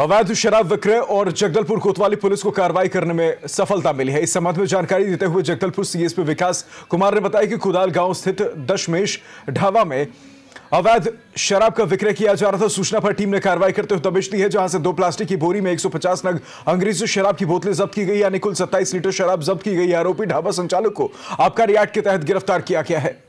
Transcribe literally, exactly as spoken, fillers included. अवैध शराब विक्रय और जगदलपुर कोतवाली पुलिस को कार्रवाई करने में सफलता मिली है। इस संबंध में जानकारी देते हुए जगदलपुर सीएसपी विकास कुमार ने बताया कि खुदाल गांव स्थित दशमेश ढाबा में अवैध शराब का विक्रय किया जा रहा था। सूचना पर टीम ने कार्रवाई करते हुए दबिश दी है, जहां से दो प्लास्टिक की बोरी में एक सौ पचास नग अंग्रेजी शराब की बोतलें जब्त की गई, यानी कुल सत्ताईस लीटर शराब जब्त की गई। आरोपी ढाबा संचालक को आबकारी एक्ट के तहत गिरफ्तार किया गया है।